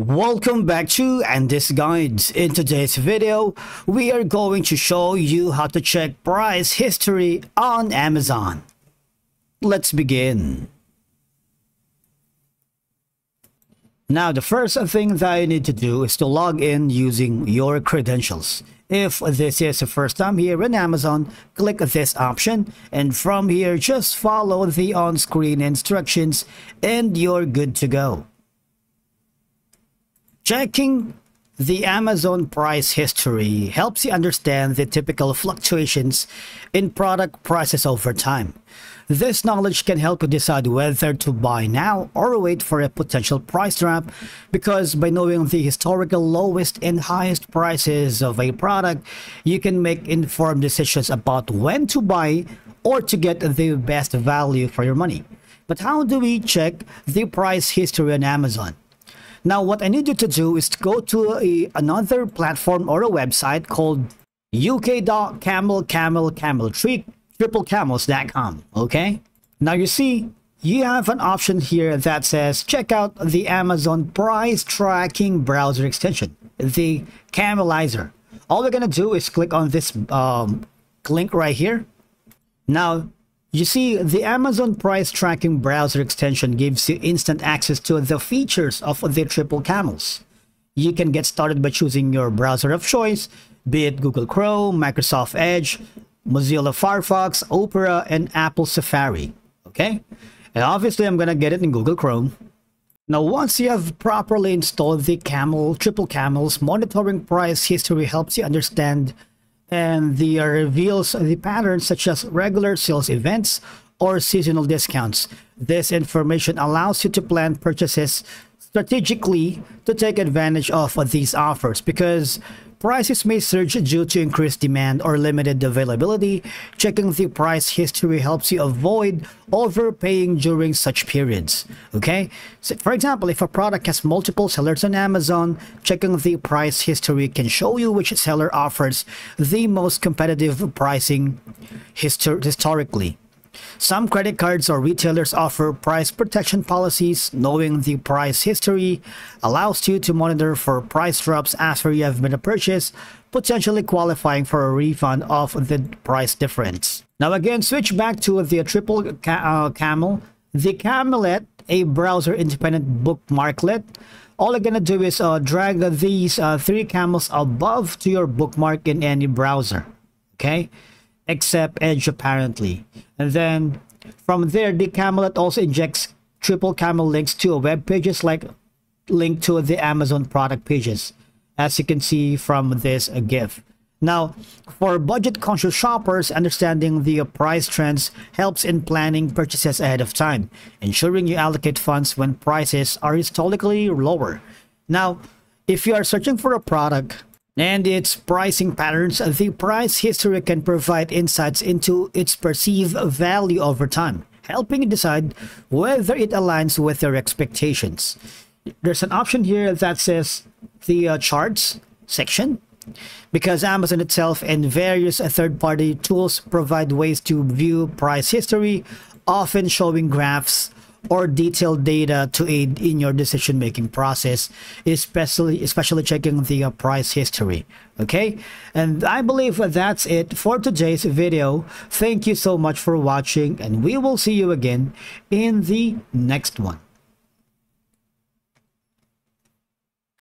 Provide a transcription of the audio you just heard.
Welcome back to Andy's Guides. In today's video, we are going to show you how to check price history on Amazon. Let's begin. Now, the first thing that you need to do is to log in using your credentials. If this is the first time here in Amazon, click this option, and from here, just follow the on-screen instructions and you're good to go. Checking the Amazon price history helps you understand the typical fluctuations in product prices over time. This knowledge can help you decide whether to buy now or wait for a potential price drop, because by knowing the historical lowest and highest prices of a product, you can make informed decisions about when to buy or to get the best value for your money. But how do we check the price history on Amazon? Now, what I need you to do is to go to another platform or a website called uk.camelcamelcamel.com. Okay, now you see you have an option here that says check out the Amazon price tracking browser extension, the camelizer. All we're gonna do is click on this link right here. Now you see, the Amazon price tracking browser extension gives you instant access to the features of the triple camels. You can get started by choosing your browser of choice, be it Google Chrome, Microsoft Edge, Mozilla Firefox, Opera, and Apple Safari. Okay, and obviously I'm gonna get it in Google Chrome. Now, once you have properly installed the triple camels, monitoring price history helps you understand and reveals the patterns such as regular sales events or seasonal discounts. This information allows you to plan purchases strategically to take advantage of these offers, because prices may surge due to increased demand or limited availability. Checking the price history helps you avoid overpaying during such periods. Okay, so for example, if a product has multiple sellers on Amazon, checking the price history can show you which seller offers the most competitive pricing historically. Some credit cards or retailers offer price protection policies. Knowing the price history allows you to monitor for price drops after you have made a purchase, potentially qualifying for a refund of the price difference. Now again, switch back to the triple camel, the Camelet, a browser-independent bookmarklet. All you're gonna do is drag these three camels above to your bookmark in any browser. Okay, except Edge apparently. And then from there, the Camelet also injects triple camel links to web pages, like link to the Amazon product pages, as you can see from this GIF. Now, for budget conscious shoppers, understanding the price trends helps in planning purchases ahead of time, ensuring you allocate funds when prices are historically lower. Now, if you are searching for a product and its pricing patterns, the price history can provide insights into its perceived value over time, helping you decide whether it aligns with your expectations. There's an option here that says the charts section, because Amazon itself and various third-party tools provide ways to view price history, often showing graphs or detailed data to aid in your decision-making process, especially checking the price history. Okay, and I believe that's it for today's video. Thank you so much for watching, and we will see you again in the next one.